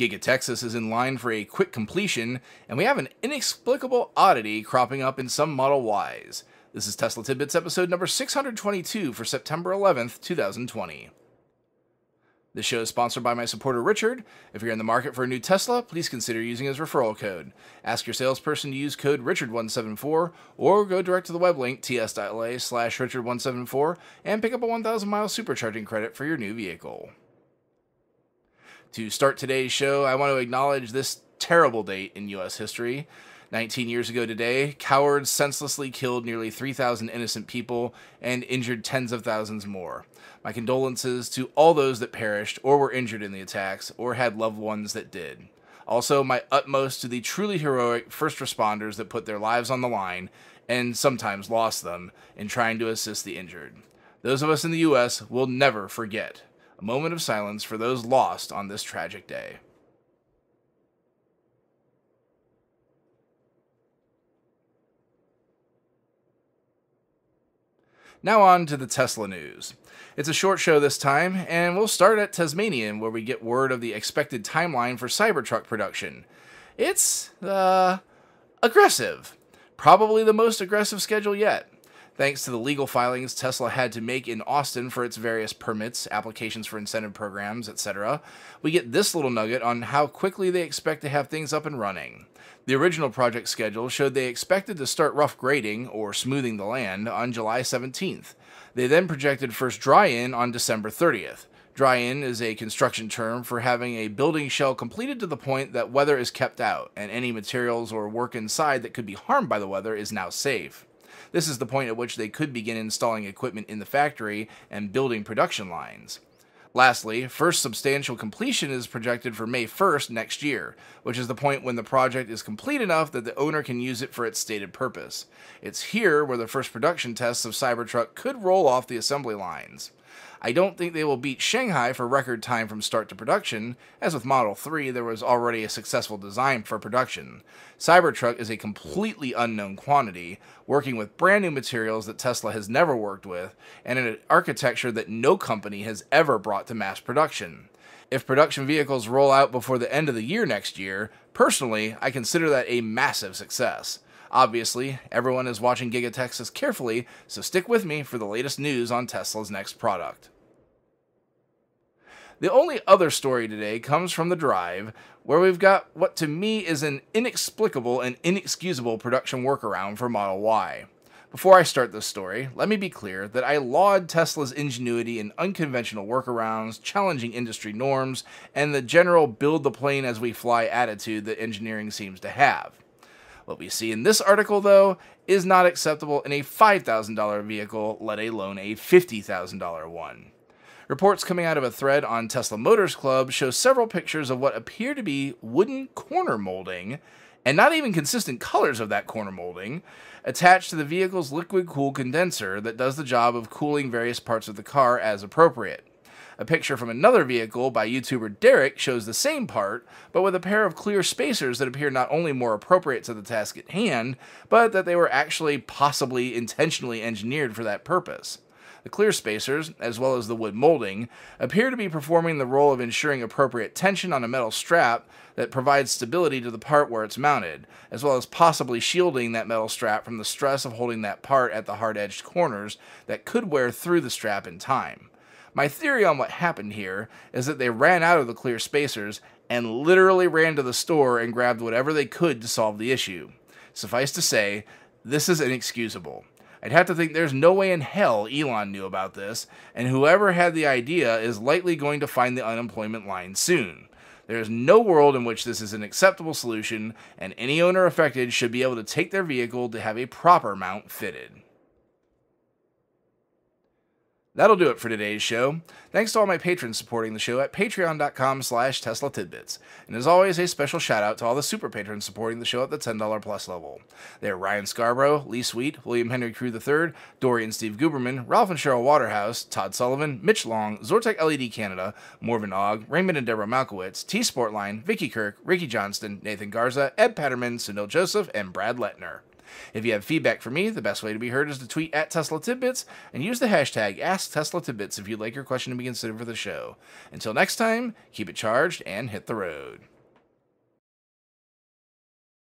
Giga Texas is in line for a quick completion, and we have an inexplicable oddity cropping up in some Model Ys. This is Tesla Tidbits episode number 622 for September 11th, 2020. This show is sponsored by my supporter Richard. If you're in the market for a new Tesla, please consider using his referral code. Ask your salesperson to use code Richard174 or go direct to the web link ts.la/Richard174 and pick up a 1,000 mile supercharging credit for your new vehicle. To start today's show, I want to acknowledge this terrible date in U.S. history. 19 years ago today, cowards senselessly killed nearly 3,000 innocent people and injured tens of thousands more. My condolences to all those that perished or were injured in the attacks or had loved ones that did. Also, my utmost to the truly heroic first responders that put their lives on the line and sometimes lost them in trying to assist the injured. Those of us in the U.S. will never forget. A moment of silence for those lost on this tragic day. Now on to the Tesla news. It's a short show this time, and we'll start at Tasmania, where we get word of the expected timeline for Cybertruck production. It's, aggressive. Probably the most aggressive schedule yet. Thanks to the legal filings Tesla had to make in Austin for its various permits, applications for incentive programs, etc., we get this little nugget on how quickly they expect to have things up and running. The original project schedule showed they expected to start rough grading, or smoothing the land, on July 17th. They then projected first dry-in on December 30th. Dry-in is a construction term for having a building shell completed to the point that weather is kept out, and any materials or work inside that could be harmed by the weather is now safe. This is the point at which they could begin installing equipment in the factory and building production lines. Lastly, first substantial completion is projected for May 1st next year, which is the point when the project is complete enough that the owner can use it for its stated purpose. It's here where the first production tests of Cybertruck could roll off the assembly lines. I don't think they will beat Shanghai for record time from start to production. As with Model 3, there was already a successful design for production. Cybertruck is a completely unknown quantity, working with brand new materials that Tesla has never worked with, and in an architecture that no company has ever brought to mass production. If production vehicles roll out before the end of the year next year, personally, I consider that a massive success. Obviously, everyone is watching Giga Texas carefully, so stick with me for the latest news on Tesla's next product. The only other story today comes from the drive, where we've got what to me is an inexplicable and inexcusable production workaround for Model Y. Before I start this story, let me be clear that I laud Tesla's ingenuity in unconventional workarounds, challenging industry norms, and the general build-the-plane-as-we-fly attitude that engineering seems to have. What we see in this article, though, is not acceptable in a $5,000 vehicle, let alone a $50,000 one. Reports coming out of a thread on Tesla Motors Club show several pictures of what appear to be wooden corner molding, and not even consistent colors of that corner molding, attached to the vehicle's liquid-cooled condenser that does the job of cooling various parts of the car as appropriate. A picture from another vehicle by YouTuber Derek shows the same part, but with a pair of clear spacers that appear not only more appropriate to the task at hand, but that they were actually possibly intentionally engineered for that purpose. The clear spacers, as well as the wood molding, appear to be performing the role of ensuring appropriate tension on a metal strap that provides stability to the part where it's mounted, as well as possibly shielding that metal strap from the stress of holding that part at the hard-edged corners that could wear through the strap in time. My theory on what happened here is that they ran out of the clear spacers and literally ran to the store and grabbed whatever they could to solve the issue. Suffice to say, this is inexcusable. I'd have to think there's no way in hell Elon knew about this, and whoever had the idea is likely going to find the unemployment line soon. There is no world in which this is an acceptable solution, and any owner affected should be able to take their vehicle to have a proper mount fitted. That'll do it for today's show. Thanks to all my patrons supporting the show at patreon.com/Tesla Tidbits. And as always, a special shout out to all the super patrons supporting the show at the $10 plus level. They are Ryan Scarborough, Lee Sweet, William Henry Crew III, Dory and Steve Guberman, Ralph and Cheryl Waterhouse, Todd Sullivan, Mitch Long, Zortec LED Canada, Morven Ogg, Raymond and Deborah Malkowitz, T Sportline, Vicky Kirk, Ricky Johnston, Nathan Garza, Ed Patterman, Sunil Joseph, and Brad Lettner. If you have feedback for me, the best way to be heard is to tweet at Tesla Tidbits and use the hashtag #AskTeslaTidbits if you'd like your question to be considered for the show. Until next time, keep it charged and hit the road.